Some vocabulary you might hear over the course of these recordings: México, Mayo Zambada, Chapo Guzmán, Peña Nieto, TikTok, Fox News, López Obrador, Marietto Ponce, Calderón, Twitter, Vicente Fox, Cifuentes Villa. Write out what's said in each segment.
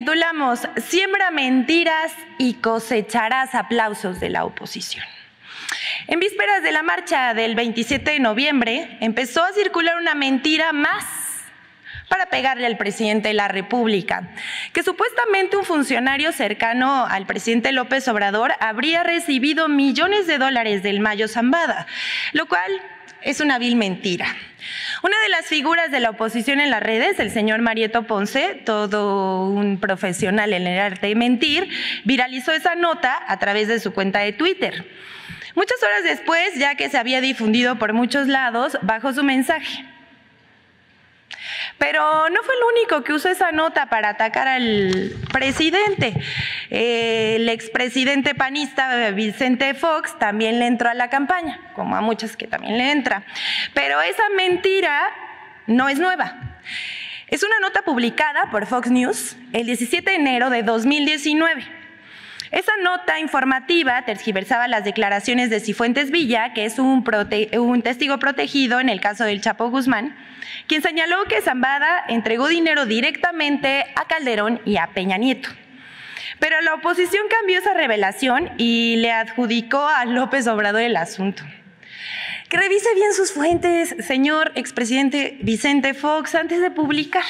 Titulamos "Siembra mentiras y cosecharás aplausos de la oposición". En vísperas de la marcha del 27 de noviembre empezó a circular una mentira más para pegarle al presidente de la República, que supuestamente un funcionario cercano al presidente López Obrador habría recibido millones de dólares del Mayo Zambada, lo cual es una vil mentira. Una de las figuras de la oposición en las redes, el señor Marietto Ponce, todo un profesional en el arte de mentir, viralizó esa nota a través de su cuenta de Twitter. Muchas horas después, ya que se había difundido por muchos lados, bajó su mensaje. Pero no fue el único que usó esa nota para atacar al presidente. El expresidente panista Vicente Fox también le entró a la campaña, como a muchas que también le entra. Pero esa mentira no es nueva. Es una nota publicada por Fox News el 17 de enero de 2019. Esa nota informativa tergiversaba las declaraciones de Cifuentes Villa, que es un testigo protegido en el caso del Chapo Guzmán, quien señaló que Zambada entregó dinero directamente a Calderón y a Peña Nieto. Pero la oposición cambió esa revelación y le adjudicó a López Obrador el asunto. Que revise bien sus fuentes, señor expresidente Vicente Fox, antes de publicar.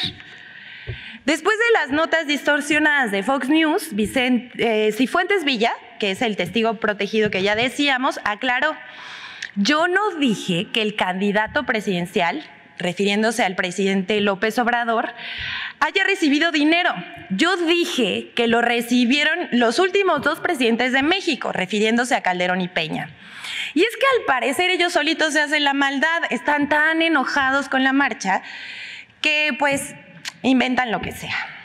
Después de las notas distorsionadas de Fox News, Cifuentes Villa, que es el testigo protegido que ya decíamos, aclaró: yo no dije que el candidato presidencial, refiriéndose al presidente López Obrador, haya recibido dinero. Yo dije que lo recibieron los últimos dos presidentes de México, refiriéndose a Calderón y Peña. Y es que al parecer ellos solitos se hacen la maldad, están tan enojados con la marcha que pues inventan lo que sea.